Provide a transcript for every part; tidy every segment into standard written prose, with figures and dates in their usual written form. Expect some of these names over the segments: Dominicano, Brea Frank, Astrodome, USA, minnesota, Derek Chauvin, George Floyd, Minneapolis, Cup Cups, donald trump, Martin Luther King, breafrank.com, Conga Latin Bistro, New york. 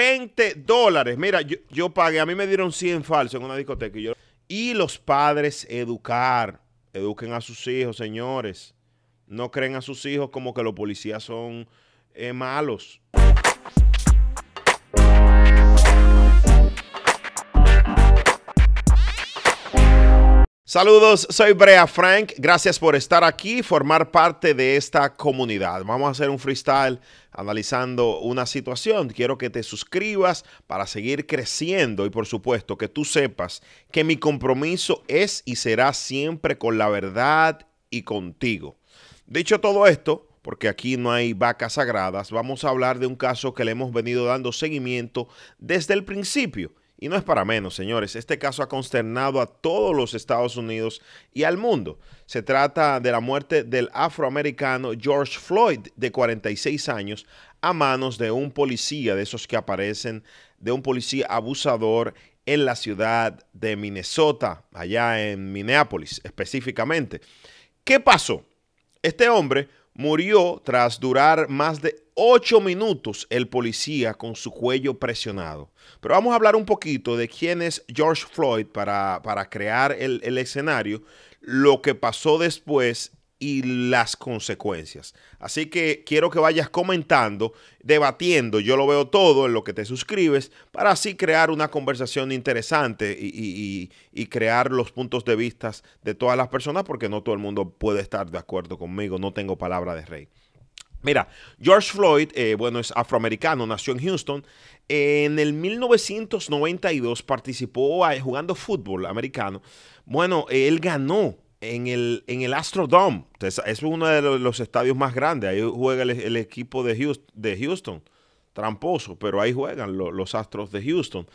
$20. Mira, yo pagué, a mí me dieron 100 falsos en una discoteca. Y los padres eduquen a sus hijos, señores. No creen a sus hijos como que los policías son malos. Saludos, soy Brea Frank. Gracias por estar aquí y formar parte de esta comunidad. Vamos a hacer un freestyle analizando una situación. Quiero que te suscribas para seguir creciendo y, por supuesto, que tú sepas que mi compromiso es y será siempre con la verdad y contigo. Dicho todo esto, porque aquí no hay vacas sagradas, vamos a hablar de un caso que le hemos venido dando seguimiento desde el principio. Y no es para menos, señores. Este caso ha consternado a todos los Estados Unidos y al mundo. Se trata de la muerte del afroamericano George Floyd, de 46 años, a manos de un policía, de esos que aparecen, de un policía abusador en la ciudad de Minnesota, allá en Minneapolis específicamente. ¿Qué pasó? Este hombre murió tras durar más de 8 minutos el policía con su cuello presionado. Pero vamos a hablar un poquito de quién es George Floyd para crear el escenario, lo que pasó después y las consecuencias. Así que quiero que vayas comentando, debatiendo. Yo lo veo todo en lo que te suscribes para así crear una conversación interesante y crear los puntos de vista de todas las personas, porque no todo el mundo puede estar de acuerdo conmigo. No tengo palabra de rey. Mira, George Floyd, bueno, es afroamericano, nació en Houston. En el 1992 participó jugando fútbol americano. Bueno, él ganó en el Astrodome. Es uno de los estadios más grandes. Ahí juega el equipo de Houston. Tramposo, pero ahí juegan los Astros de Houston.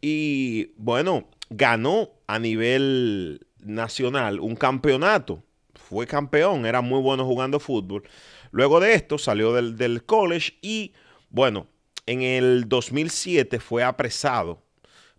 Y bueno, ganó a nivel nacional un campeonato. Fue campeón, era muy bueno jugando fútbol. Luego de esto salió del college y, bueno, en el 2007 fue apresado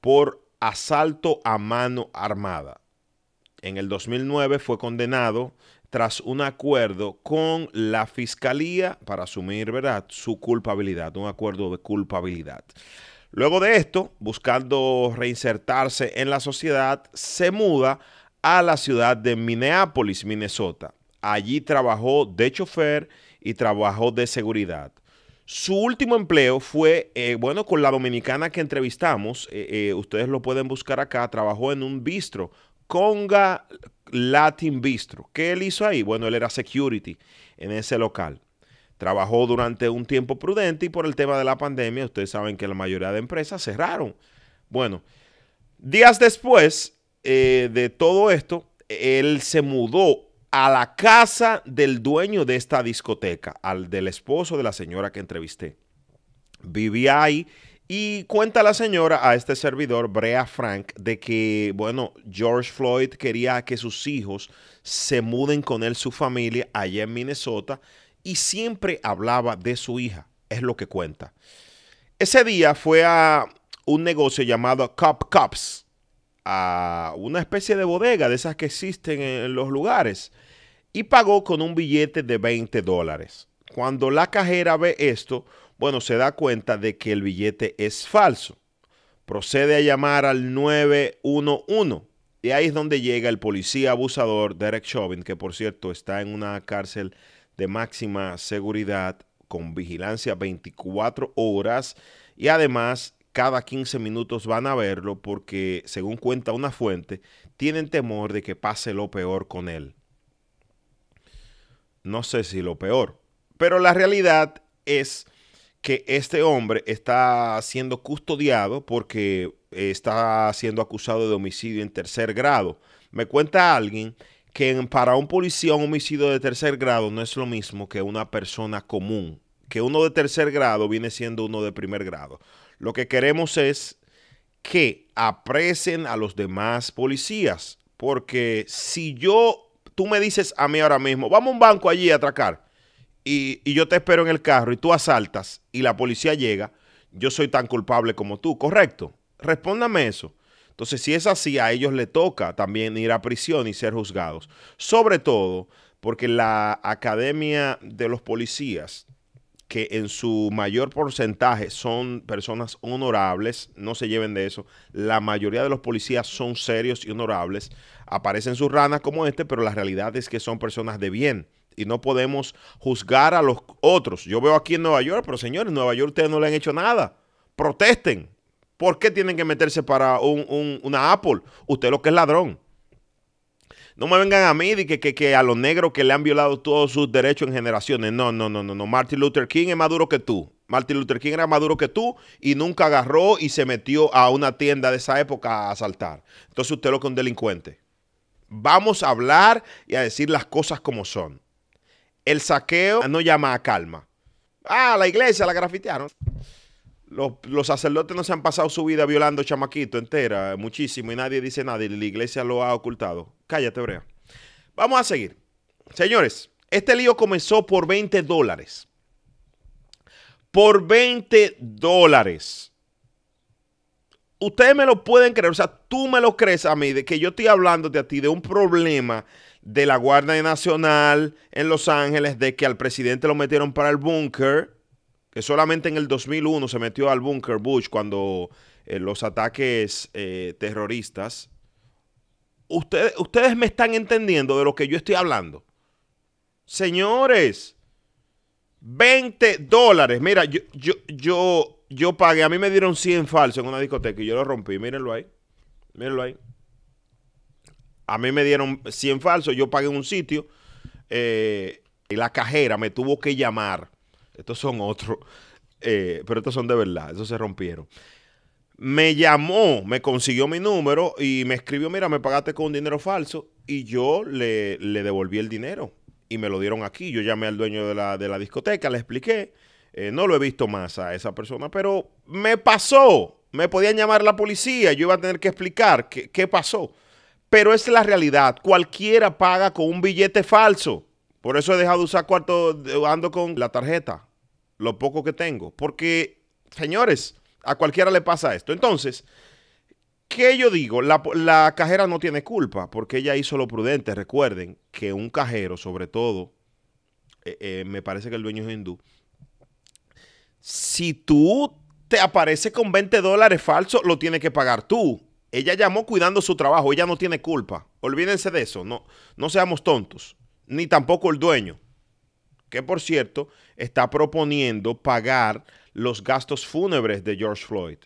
por asalto a mano armada. En el 2009 fue condenado tras un acuerdo con la fiscalía para asumir, ¿verdad?, su culpabilidad, un acuerdo de culpabilidad. Luego de esto, buscando reinsertarse en la sociedad, se muda a la ciudad de Minneapolis, Minnesota. Allí trabajó de chofer y trabajó de seguridad. Su último empleo fue, bueno, con la dominicana que entrevistamos. Ustedes lo pueden buscar acá. Trabajó en un bistro, Conga Latin Bistro. ¿Qué él hizo ahí? Bueno, él era security en ese local. Trabajó durante un tiempo prudente y por el tema de la pandemia, ustedes saben que la mayoría de empresas cerraron. Bueno, días después de todo esto, él se mudó a la casa del dueño de esta discoteca, del esposo de la señora que entrevisté. Vivía ahí y cuenta la señora a este servidor, Brea Frank, de que, bueno, George Floyd quería que sus hijos se muden con él, su familia, allá en Minnesota, y siempre hablaba de su hija, es lo que cuenta. Ese día fue a un negocio llamado Cup Cups, a una especie de bodega de esas que existen en los lugares, y pagó con un billete de $20. Cuando la cajera ve esto, bueno, se da cuenta de que el billete es falso. Procede a llamar al 911 y ahí es donde llega el policía abusador Derek Chauvin, que por cierto está en una cárcel de máxima seguridad con vigilancia 24 horas y además cada 15 minutos van a verlo porque, según cuenta una fuente, tienen temor de que pase lo peor con él. No sé si lo peor, pero la realidad es que este hombre está siendo custodiado porque está siendo acusado de homicidio en tercer grado. Me cuenta alguien que para un policía un homicidio de tercer grado no es lo mismo que una persona común, que uno de tercer grado viene siendo uno de primer grado. Lo que queremos es que apresen a los demás policías, porque si tú me dices a mí ahora mismo, vamos a un banco allí a atracar, y yo te espero en el carro y tú asaltas y la policía llega, yo soy tan culpable como tú, ¿correcto? Respóndame eso. Entonces, si es así, a ellos le toca también ir a prisión y ser juzgados, sobre todo porque la Academia de los Policías que en su mayor porcentaje son personas honorables, no se lleven de eso. La mayoría de los policías son serios y honorables. Aparecen sus ranas como este, pero la realidad es que son personas de bien. Y no podemos juzgar a los otros. Yo veo aquí en Nueva York, pero señores, en Nueva York ustedes no le han hecho nada. Protesten. ¿Por qué tienen que meterse para una Apple? Usted lo que es ladrón. No me vengan a mí de que a los negros que le han violado todos sus derechos en generaciones. No, no, no, no, no. Martin Luther King es más duro que tú. Martin Luther King era más duro que tú y nunca agarró y se metió a una tienda de esa época a asaltar. Entonces usted lo que es un delincuente. Vamos a hablar y a decir las cosas como son. El saqueo no llama a calma. Ah, la iglesia la grafitearon. Los sacerdotes no se han pasado su vida violando chamaquito entera, muchísimo, y nadie dice nada, y la iglesia lo ha ocultado. Cállate, Brea. Vamos a seguir. Señores, este lío comenzó por $20. Por $20. Ustedes me lo pueden creer, o sea, tú me lo crees a mí, de que yo estoy hablándote a ti de un problema de la Guardia Nacional en Los Ángeles, de que al presidente lo metieron para el búnker, que solamente en el 2001 se metió al búnker Bush cuando los ataques terroristas. Ustedes me están entendiendo de lo que yo estoy hablando. Señores, $20. Mira, yo pagué. A mí me dieron 100 falsos en una discoteca y yo lo rompí. Mírenlo ahí. Mírenlo ahí. A mí me dieron 100 falsos. Yo pagué en un sitio y la cajera me tuvo que llamar. Estos son otros, pero estos son de verdad, esos se rompieron. Me llamó, me consiguió mi número y me escribió, mira, me pagaste con un dinero falso, y yo le devolví el dinero y me lo dieron aquí. Yo llamé al dueño de la discoteca, le expliqué, no lo he visto más a esa persona, pero me pasó, me podían llamar la policía, yo iba a tener que explicar qué pasó. Pero es la realidad, cualquiera paga con un billete falso. Por eso he dejado de usar cuarto, ando con la tarjeta, lo poco que tengo. Porque, señores, a cualquiera le pasa esto. Entonces, ¿qué yo digo? La cajera no tiene culpa porque ella hizo lo prudente. Recuerden que un cajero, sobre todo, me parece que el dueño es hindú. Si tú te apareces con $20 falso, lo tienes que pagar tú. Ella llamó cuidando su trabajo. Ella no tiene culpa. Olvídense de eso. No, no seamos tontos. Ni tampoco el dueño, que por cierto está proponiendo pagar los gastos fúnebres de George Floyd.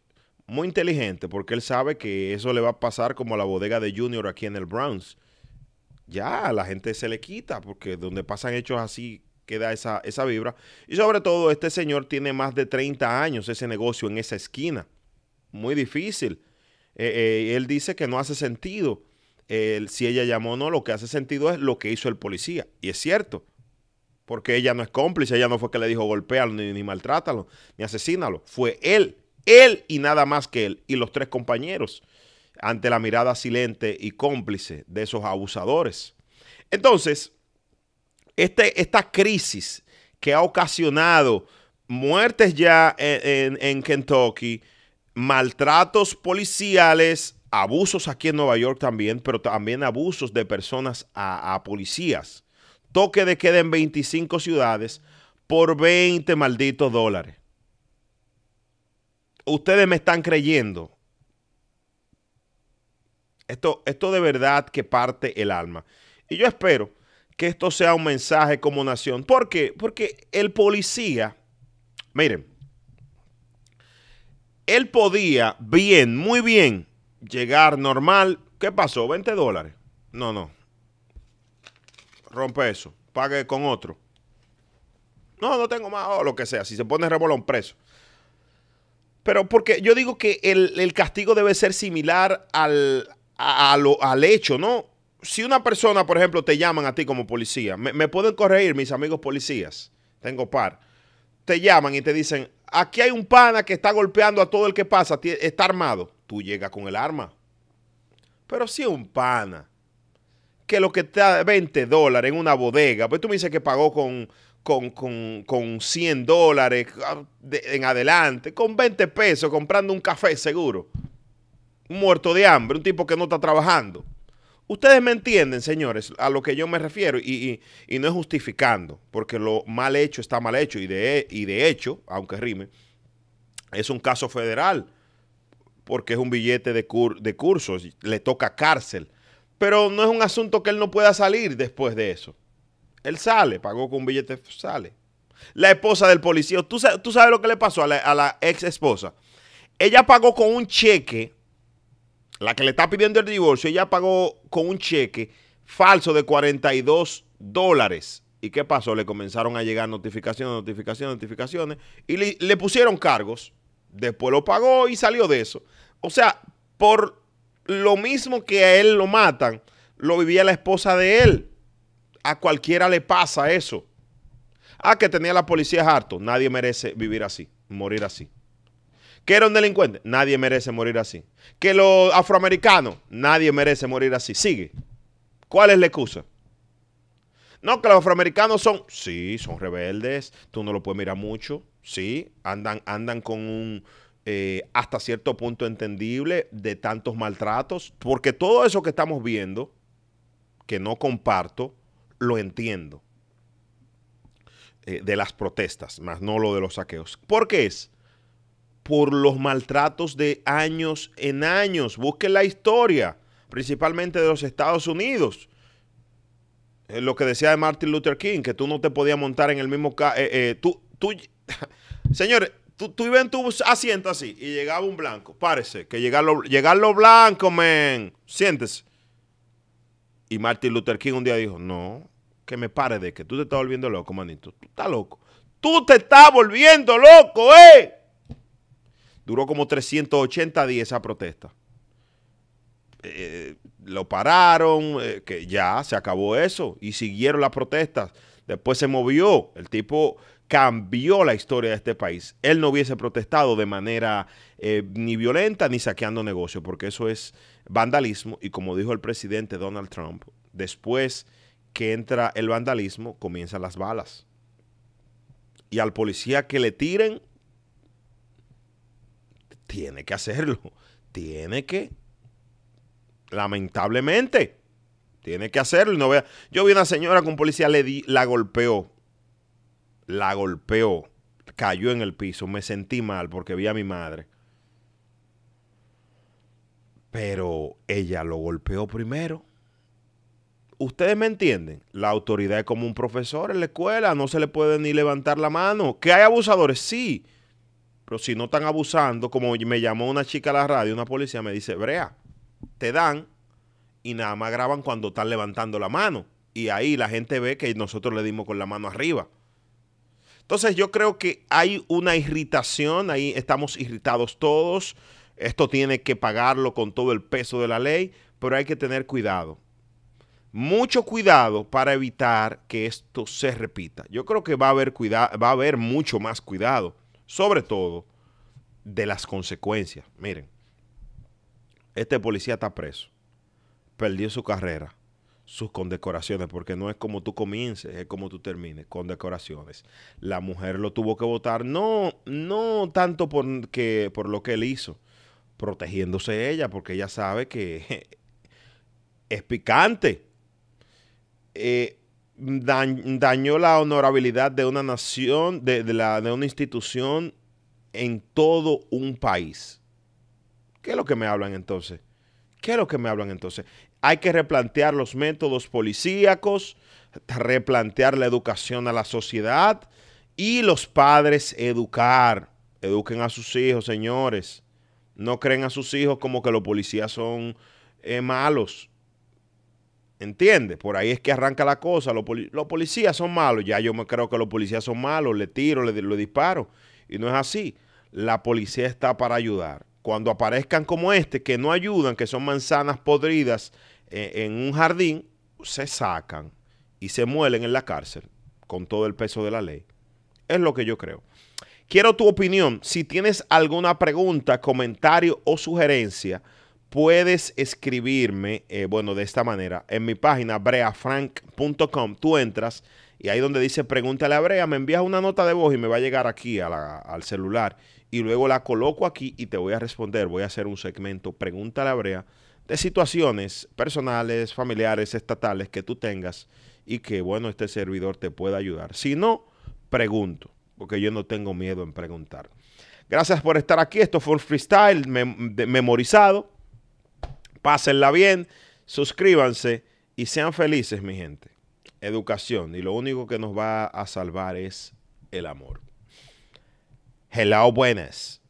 Muy inteligente, porque él sabe que eso le va a pasar como a la bodega de Junior aquí en el Bronx. Ya a la gente se le quita, porque donde pasan hechos así queda esa vibra. Y sobre todo, este señor tiene más de 30 años ese negocio en esa esquina. Muy difícil. Él dice que no hace sentido. Si ella llamó o no, lo que hace sentido es lo que hizo el policía. Y es cierto, porque ella no es cómplice, ella no fue que le dijo golpéalo, ni maltrátalo, ni asesínalo. Fue él y nada más que él, y los tres compañeros, ante la mirada silente y cómplice de esos abusadores. Entonces, esta crisis que ha ocasionado muertes ya en Kentucky, maltratos policiales, abusos aquí en Nueva York también, pero también abusos de personas a policías. Toque de queda en 25 ciudades por $20. Ustedes me están creyendo. Esto de verdad que parte el alma. Y yo espero que esto sea un mensaje como nación. ¿Por qué? Porque el policía, miren, él podía bien, muy bien, llegar normal. ¿Qué pasó? $20. No, no. Rompe eso. Pague con otro. No, no tengo más. O lo que sea. Si se pone rebolón, preso. Pero porque yo digo que el castigo debe ser similar al hecho, ¿no? Si una persona, por ejemplo, te llaman a ti como policía. Me pueden corregir mis amigos policías. Tengo par. Te llaman y te dicen, aquí hay un pana que está golpeando a todo el que pasa. Está armado. Tú llegas con el arma. Pero si un pana, que lo que está $20 en una bodega, pues tú me dices que pagó con $100 en adelante, con 20 pesos comprando un café seguro. Un muerto de hambre, un tipo que no está trabajando. Ustedes me entienden, señores, a lo que yo me refiero, y no es justificando, porque lo mal hecho está mal hecho, y de hecho, aunque rime, es un caso federal, porque es un billete de cursos, le toca cárcel, pero no es un asunto que él no pueda salir después de eso. Él sale, pagó con un billete, sale. La esposa del policía, ¿tú sabes lo que le pasó a la ex esposa? Ella pagó con un cheque, la que le está pidiendo el divorcio, ella pagó con un cheque falso de $42. ¿Y qué pasó? Le comenzaron a llegar notificaciones y le pusieron cargos. Después lo pagó y salió de eso. O sea, por lo mismo que a él lo matan, lo vivía la esposa de él. A cualquiera le pasa eso. Ah, que tenía la policía harto. Nadie merece vivir así, morir así. Que era un delincuente. Nadie merece morir así. Que los afroamericanos. Nadie merece morir así. Sigue. ¿Cuál es la excusa? No, que los afroamericanos son... Sí, son rebeldes. Tú no lo puedes mirar mucho. Sí, andan con un... hasta cierto punto entendible de tantos maltratos. Porque todo eso que estamos viendo, que no comparto, lo entiendo. De las protestas, más no lo de los saqueos. ¿Por qué es? Por los maltratos de años en años. Busquen la historia, principalmente de los Estados Unidos. Lo que decía de Martin Luther King, que tú no te podías montar en el mismo... Señores, tú ibas en tu asiento así y llegaba un blanco. Párese, que llegar los blancos, man. Siéntese. Y Martin Luther King un día dijo, no, que me pare de que tú te estás volviendo loco, manito. Tú estás loco. Tú te estás volviendo loco, eh. Duró como 380 días esa protesta. Lo pararon, que ya se acabó eso, y siguieron las protestas. Después se movió, el tipo cambió la historia de este país. Él no hubiese protestado de manera ni violenta ni saqueando negocios, porque eso es vandalismo. Y como dijo el presidente Donald Trump, después que entra el vandalismo, comienzan las balas. Y al policía que le tiren... tiene que hacerlo, tiene que, lamentablemente, tiene que hacerlo. No vea. Yo vi una señora con policía, la golpeó, cayó en el piso, me sentí mal porque vi a mi madre. Pero ella lo golpeó primero. Ustedes me entienden, la autoridad es como un profesor en la escuela, no se le puede ni levantar la mano. ¿Que hay abusadores? Sí. Pero si no están abusando, como me llamó una chica a la radio, una policía, me dice, Brea, te dan y nada más graban cuando están levantando la mano. Y ahí la gente ve que nosotros le dimos con la mano arriba. Entonces yo creo que hay una irritación, ahí estamos irritados todos. Esto tiene que pagarlo con todo el peso de la ley, pero hay que tener cuidado. Mucho cuidado para evitar que esto se repita. Yo creo que va a haber mucho más cuidado. Sobre todo de las consecuencias. Miren, este policía está preso. Perdió su carrera, sus condecoraciones, porque no es como tú comiences, es como tú termines, condecoraciones. La mujer lo tuvo que votar, no tanto por lo que él hizo, protegiéndose ella, porque ella sabe que es picante. Dañó la honorabilidad de una nación, de una institución en todo un país. ¿Qué es lo que me hablan entonces? ¿Qué es lo que me hablan entonces? Hay que replantear los métodos policíacos, replantear la educación a la sociedad y los padres educar. Eduquen a sus hijos, señores. No creen a sus hijos como que los policías son malos. ¿Entiendes? Por ahí es que arranca la cosa. Los policías son malos. Ya yo me creo que los policías son malos. Le tiro, le disparo. Y no es así. La policía está para ayudar. Cuando aparezcan como este, que no ayudan, que son manzanas podridas en un jardín, se sacan y se muelen en la cárcel con todo el peso de la ley. Es lo que yo creo. Quiero tu opinión. Si tienes alguna pregunta, comentario o sugerencia, puedes escribirme, de esta manera, en mi página breafrank.com. Tú entras y ahí donde dice pregúntale a Brea, me envías una nota de voz y me va a llegar aquí al celular. Y luego la coloco aquí y te voy a responder. Voy a hacer un segmento pregúntale a Brea de situaciones personales, familiares, estatales que tú tengas y que, bueno, este servidor te pueda ayudar. Si no, pregunto, porque yo no tengo miedo en preguntar. Gracias por estar aquí. Esto fue un freestyle memorizado. Pásenla bien, suscríbanse y sean felices, mi gente. Educación. Y lo único que nos va a salvar es el amor. Hello, buenas.